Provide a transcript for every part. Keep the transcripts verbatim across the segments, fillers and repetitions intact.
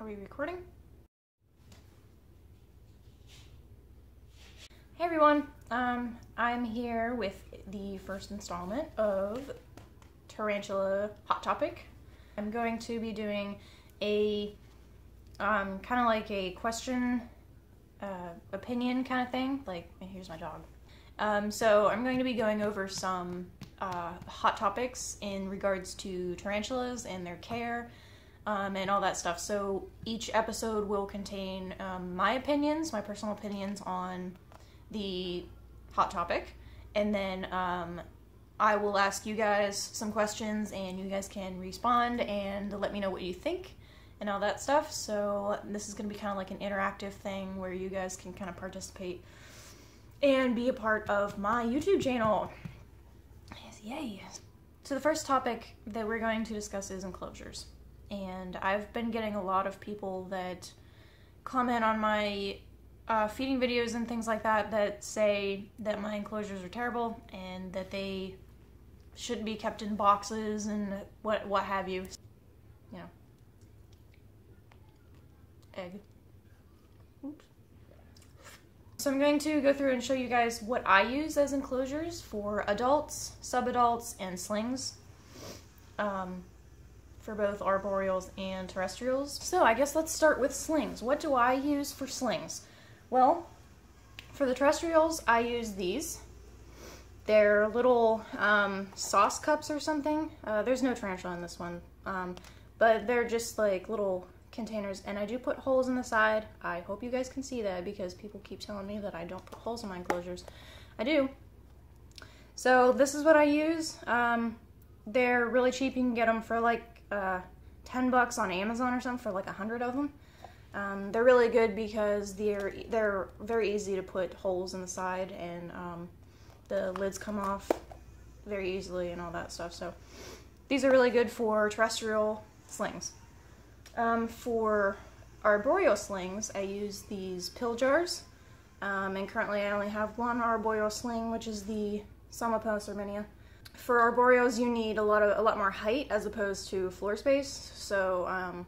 Are we recording? Hey everyone, um, I'm here with the first installment of Tarantula Hot Topic. I'm going to be doing a um, kind of like a question, uh, opinion kind of thing. Like, here's my dog. Um, so I'm going to be going over some uh, hot topics in regards to tarantulas and their care. Um, and all that stuff. So each episode will contain um, my opinions, my personal opinions on the hot topic, and then um, I will ask you guys some questions and you guys can respond and let me know what you think and all that stuff. So this is going to be kind of like an interactive thing where you guys can kind of participate and be a part of my YouTube channel. Yay! So the first topic that we're going to discuss is enclosures. And I've been getting a lot of people that comment on my uh, feeding videos and things like that that say that my enclosures are terrible and that they shouldn't be kept in boxes and what what have you. You know. Egg. Oops. So I'm going to go through and show you guys what I use as enclosures for adults, sub-adults, and slings. Um, for both arboreals and terrestrials. So I guess let's start with slings. What do I use for slings? Well, for the terrestrials, I use these. They're little um, sauce cups or something. Uh, there's no tarantula in this one, um, but they're just like little containers, and I do put holes in the side. I hope you guys can see that because people keep telling me that I don't put holes in my enclosures. I do. So this is what I use. Um, they're really cheap. You can get them for like Uh, ten bucks on Amazon or something for like a hundred of them. Um, they're really good because they're they're very easy to put holes in the side, and um, the lids come off very easily and all that stuff. So these are really good for terrestrial slings. Um, for arboreal slings, I use these pill jars, um, and currently I only have one arboreal sling, which is the Samopos Arminia. For arboreals, you need a lot of a lot more height as opposed to floor space. So um,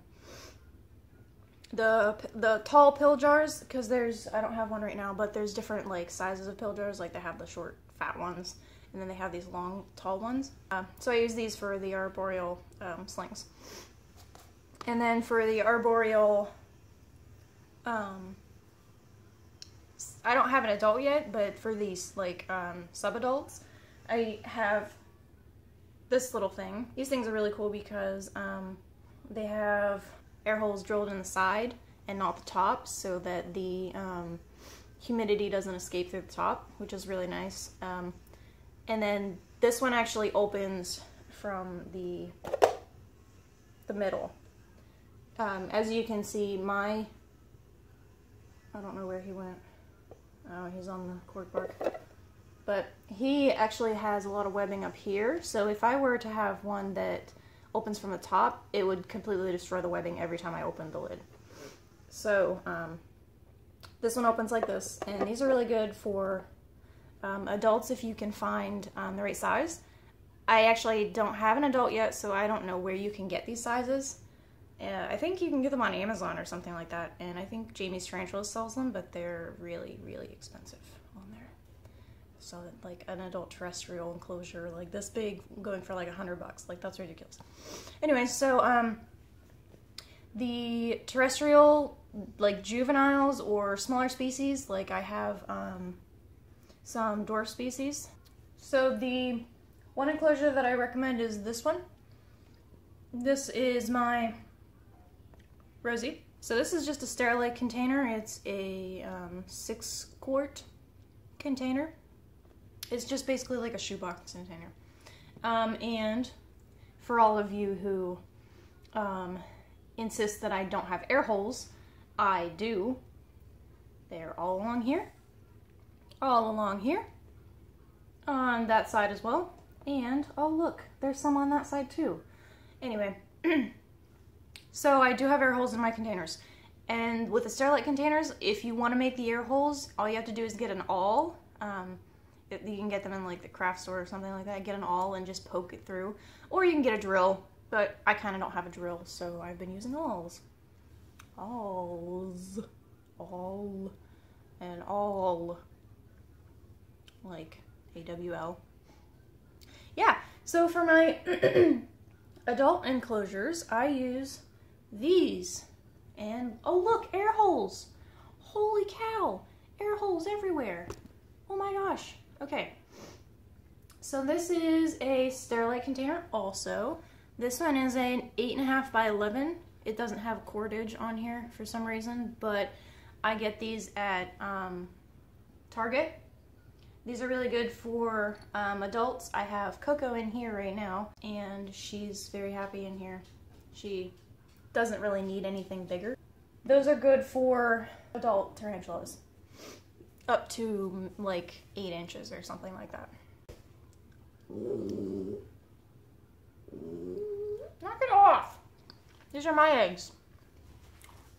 the the tall pill jars, because there's I don't have one right now, but there's different like sizes of pill jars. Like they have the short, fat ones, and then they have these long, tall ones. Uh, so I use these for the arboreal um, slings, and then for the arboreal, um, I don't have an adult yet, but for these like um, sub-adults, I have this little thing. These things are really cool because um, they have air holes drilled in the side and not the top, so that the um, humidity doesn't escape through the top, which is really nice. Um, and then this one actually opens from the the middle. Um, as you can see, my I don't know where he went. Oh, he's on the cork bark. But he actually has a lot of webbing up here, so if I were to have one that opens from the top, it would completely destroy the webbing every time I opened the lid. So um, this one opens like this, and these are really good for um, adults if you can find um, the right size. I actually don't have an adult yet, so I don't know where you can get these sizes. Uh, I think you can get them on Amazon or something like that, and I think Jamie's Tarantulas sells them, but they're really, really expensive on there. So that, like an adult terrestrial enclosure like this big going for like a hundred bucks, like that's ridiculous. Anyway, so um, the terrestrial like juveniles or smaller species, like I have um, some dwarf species. So the one enclosure that I recommend is this one. This is my Rosie. So this is just a Sterilite container. It's a um, six quart container. It's just basically like a shoebox container. Um, and for all of you who um, insist that I don't have air holes, I do. They're all along here, all along here, on that side as well. And oh look, there's some on that side too. Anyway, so I do have air holes in my containers. And with the Sterilite containers, if you want to make the air holes, all you have to do is get an awl. Um, You can get them in like the craft store or something like that. Get an awl and just poke it through. Or you can get a drill, but I kind of don't have a drill, so I've been using awls. alls, all, and all, like A W L. Yeah, so for my adult enclosures, I use these, and oh look, air holes. Holy cow, air holes everywhere. Oh my gosh. Okay, so this is a Sterilite container also. This one is an eight and a half by eleven. It doesn't have cordage on here for some reason, but I get these at um, Target. These are really good for um, adults. I have Coco in here right now, and she's very happy in here. She doesn't really need anything bigger. Those are good for adult tarantulas, up to like eight inches or something like that. Knock it off! These are my eggs.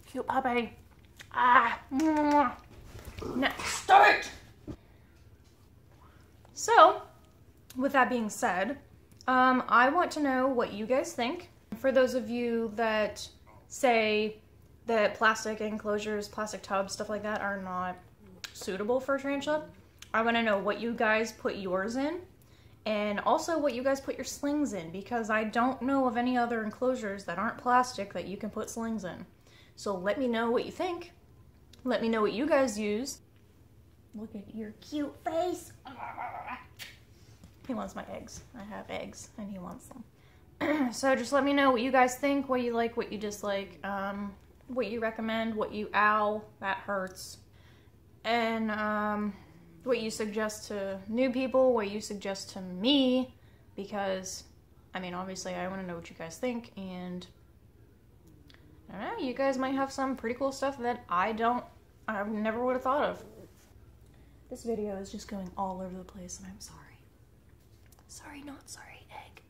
Cute puppy. Ah! Now, stop it! So, with that being said, um, I want to know what you guys think. For those of you that say that plastic enclosures, plastic tubs, stuff like that are not suitable for a tarantula, I want to know what you guys put yours in, and also what you guys put your slings in, because I don't know of any other enclosures that aren't plastic that you can put slings in. So let me know what you think. Let me know what you guys use. Look at your cute face. He wants my eggs. I have eggs and he wants them. So just let me know what you guys think, what you like, what you dislike, um, what you recommend, what you, ow, that hurts. And um, what you suggest to new people, what you suggest to me, because, I mean, obviously I want to know what you guys think, and I don't know, you guys might have some pretty cool stuff that I don't, I never would have thought of. This video is just going all over the place, and I'm sorry. Sorry, not sorry, egg.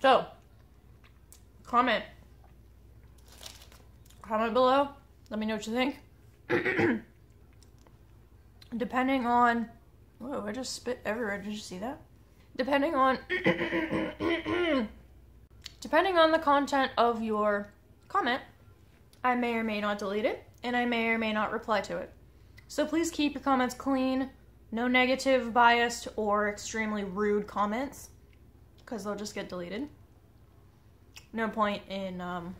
So, comment. Comment below. Let me know what you think. Depending on... Whoa, I just spit everywhere. Did you see that? Depending on... Depending on the content of your... comment, I may or may not delete it, and I may or may not reply to it. So please keep your comments clean, no negative, biased, or extremely rude comments, because they'll just get deleted. No point in um,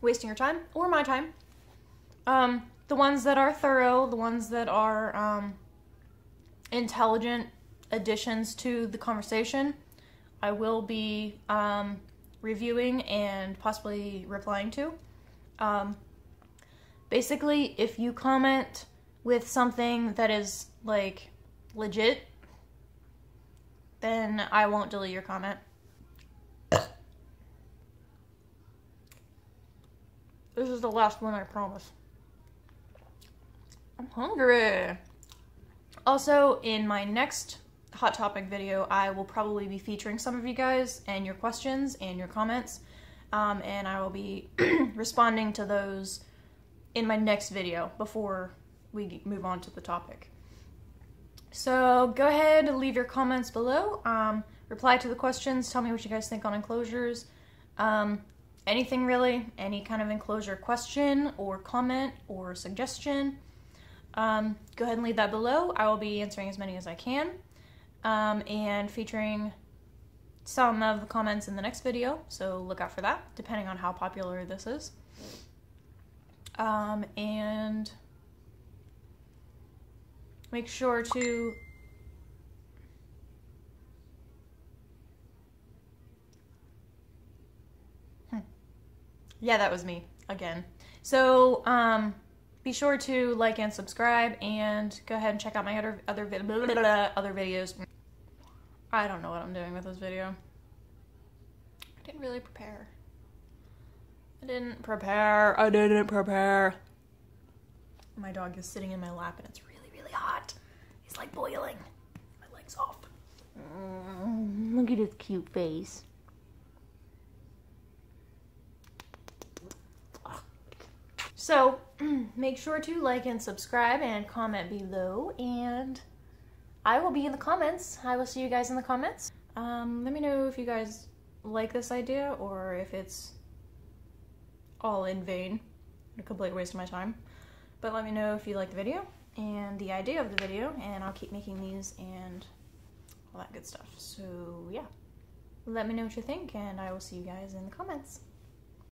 wasting your time, or my time. Um, the ones that are thorough, the ones that are um, intelligent additions to the conversation, I will be... Um, reviewing and possibly replying to. Um, basically, if you comment with something that is like legit, then I won't delete your comment. This is the last one, I promise. I'm hungry. Also, in my next Hot Topic video, I will probably be featuring some of you guys and your questions and your comments, um, and I will be responding to those in my next video before we move on to the topic. So go ahead and leave your comments below, um, reply to the questions, tell me what you guys think on enclosures, um, anything really, any kind of enclosure question or comment or suggestion. Um, go ahead and leave that below. I will be answering as many as I can. Um, and featuring some of the comments in the next video, so look out for that, depending on how popular this is. Um, and make sure to... Hmm. Yeah, that was me, again. So, um... be sure to like and subscribe, and go ahead and check out my other, other, vid blah, blah, blah, other videos. I don't know what I'm doing with this video. I didn't really prepare. I didn't prepare. I didn't prepare. My dog is sitting in my lap, and it's really, really hot. He's like boiling. My leg's off. Mm, look at his cute face. So, make sure to like and subscribe and comment below, and I will be in the comments. I will see you guys in the comments. Um, let me know if you guys like this idea or if it's all in vain, a complete waste of my time. But let me know if you like the video and the idea of the video, and I'll keep making these and all that good stuff. So yeah, let me know what you think, and I will see you guys in the comments.